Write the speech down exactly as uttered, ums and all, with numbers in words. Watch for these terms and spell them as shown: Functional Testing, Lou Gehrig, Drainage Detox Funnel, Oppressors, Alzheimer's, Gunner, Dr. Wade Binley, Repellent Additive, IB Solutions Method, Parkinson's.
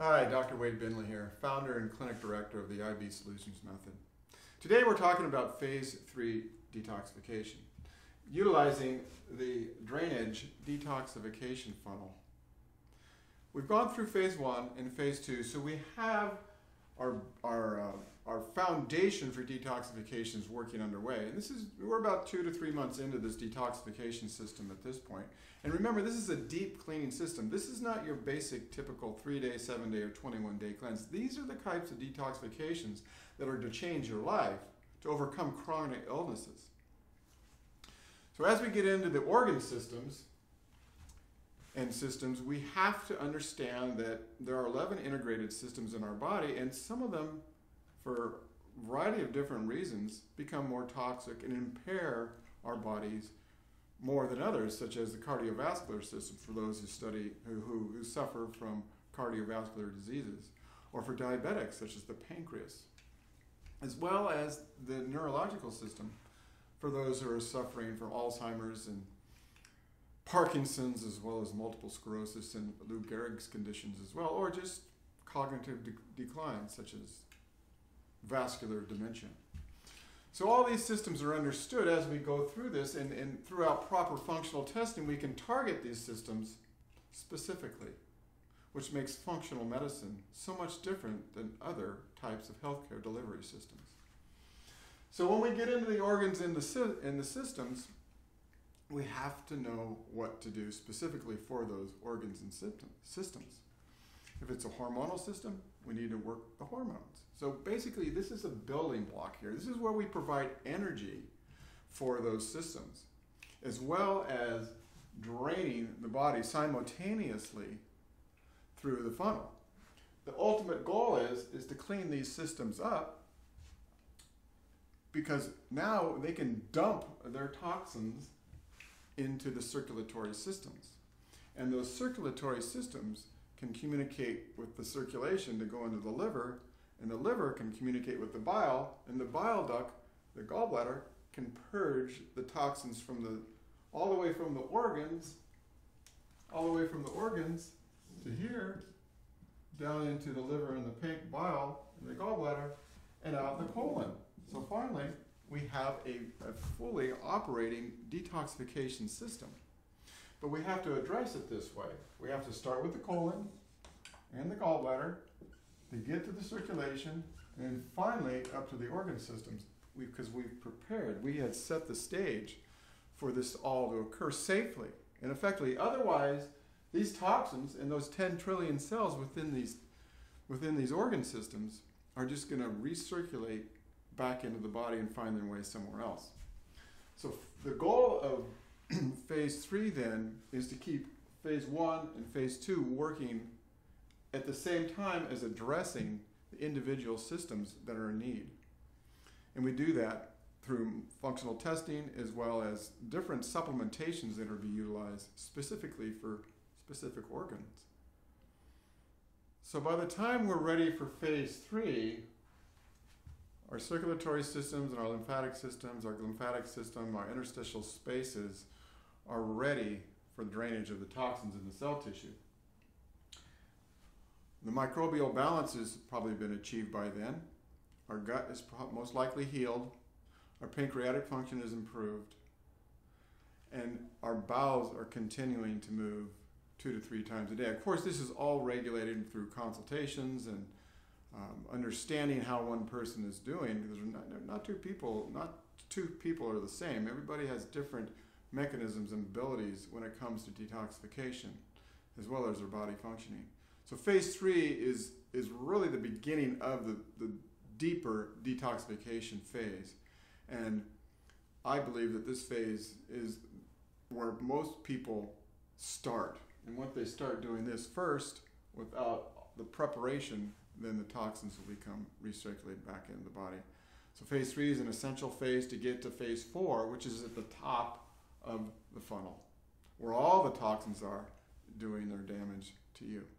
Hi, Doctor Wade Binley here, founder and clinic director of the I B Solutions Method. Today we're talking about phase three detoxification, utilizing the drainage detoxification funnel. We've gone through phase one and phase two, so we have our, our, uh, our foundation for detoxification is working underway. And this is, we're about two to three months into this detoxification system at this point. And remember, this is a deep cleaning system. This is not your basic typical three-day, seven-day, or twenty-one-day cleanse. These are the types of detoxifications that are to change your life, to overcome chronic illnesses. So as we get into the organ systems, and systems, we have to understand that there are eleven integrated systems in our body, and some of them, for a variety of different reasons, become more toxic and impair our bodies more than others, such as the cardiovascular system for those who study who, who, who suffer from cardiovascular diseases, or for diabetics, such as the pancreas, as well as the neurological system for those who are suffering from Alzheimer's and Parkinson's, as well as multiple sclerosis and Lou Gehrig's conditions as well, or just cognitive de decline, such as vascular dementia. So all these systems are understood as we go through this, and, and throughout proper functional testing, we can target these systems specifically, which makes functional medicine so much different than other types of healthcare delivery systems. So when we get into the organs and the, sy and the systems, we have to know what to do specifically for those organs and systems. If it's a hormonal system, we need to work the hormones. So basically, this is a building block here. This is where we provide energy for those systems, as well as draining the body simultaneously through the funnel. The ultimate goal is, is to clean these systems up, because now they can dump their toxins into the circulatory systems. And those circulatory systems can communicate with the circulation to go into the liver, and the liver can communicate with the bile, and the bile duct, the gallbladder, can purge the toxins from the, all the way from the organs, all the way from the organs to here, down into the liver and the pink bile, and the gallbladder, and out the colon. So finally, we have a, a fully operating detoxification system. But we have to address it this way. We have to start with the colon and the gallbladder to get to the circulation, and then finally up to the organ systems, because we, we've prepared. We had set the stage for this all to occur safely and effectively. Otherwise, these toxins and those ten trillion cells within these, within these organ systems are just going to recirculate back into the body and find their way somewhere else. So the goal of phase three then is to keep phase one and phase two working at the same time as addressing the individual systems that are in need. And we do that through functional testing, as well as different supplementations that are being utilized specifically for specific organs. So by the time we're ready for phase three, our circulatory systems and our lymphatic systems, our lymphatic system, our interstitial spaces are ready for drainage of the toxins in the cell tissue. The microbial balance has probably been achieved by then. Our gut is most likely healed. Our pancreatic function is improved. And our bowels are continuing to move two to three times a day. Of course, this is all regulated through consultations and Um, understanding how one person is doing, because not, not two people, not two people are the same. Everybody has different mechanisms and abilities when it comes to detoxification, as well as their body functioning. So phase three is is really the beginning of the, the deeper detoxification phase, and I believe that this phase is where most people start. And once they start doing this first, without the preparation, then the toxins will become recirculated back into the body. So phase three is an essential phase to get to phase four, which is at the top of the funnel, where all the toxins are doing their damage to you.